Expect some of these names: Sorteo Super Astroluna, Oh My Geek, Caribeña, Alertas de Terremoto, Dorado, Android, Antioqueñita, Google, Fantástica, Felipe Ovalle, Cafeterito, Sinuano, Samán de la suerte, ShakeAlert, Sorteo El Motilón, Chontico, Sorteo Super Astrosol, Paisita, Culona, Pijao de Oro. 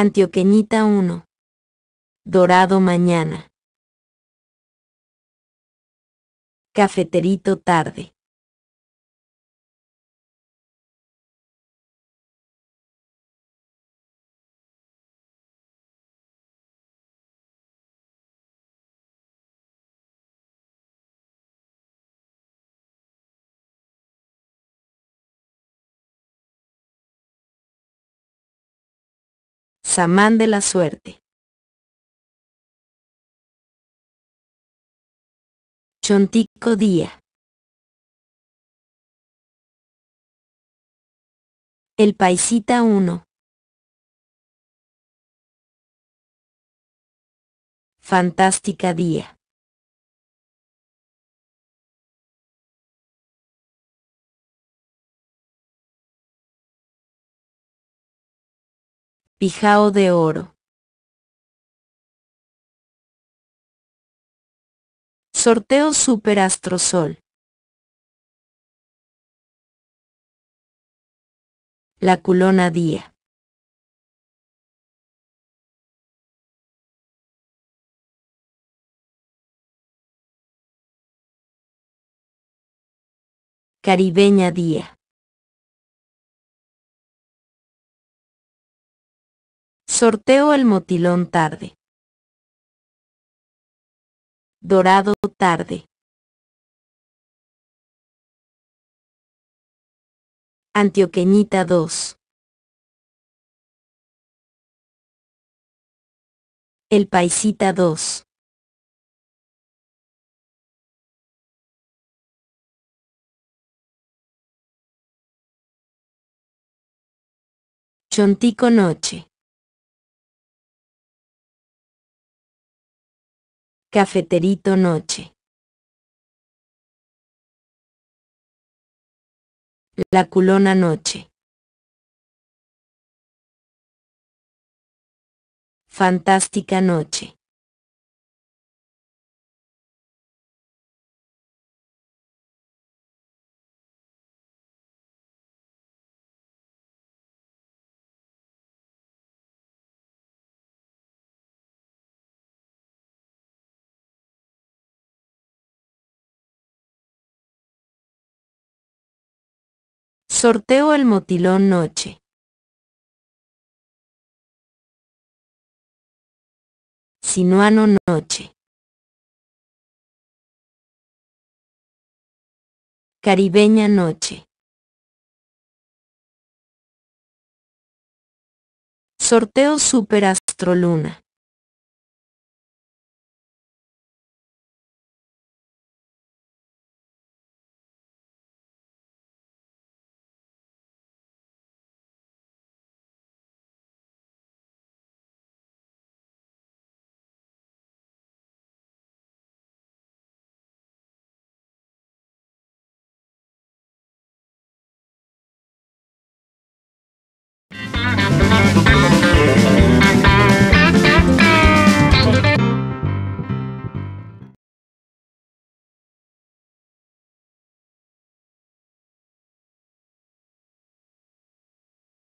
Antioqueñita 1. Dorado mañana. Cafeterito tarde. Samán de la suerte. Chontico día. El paisita 1. Fantástica día. Pijao de Oro. Sorteo Super Astrosol. La culona día. Caribeña día. Sorteo El Motilón tarde. Dorado tarde. Antioqueñita 2. El paisita 2. Chontico noche. Cafeterito noche. La culona noche. Fantástica noche. Sorteo El Motilón noche. Sinuano noche. Caribeña noche. Sorteo Super Astroluna.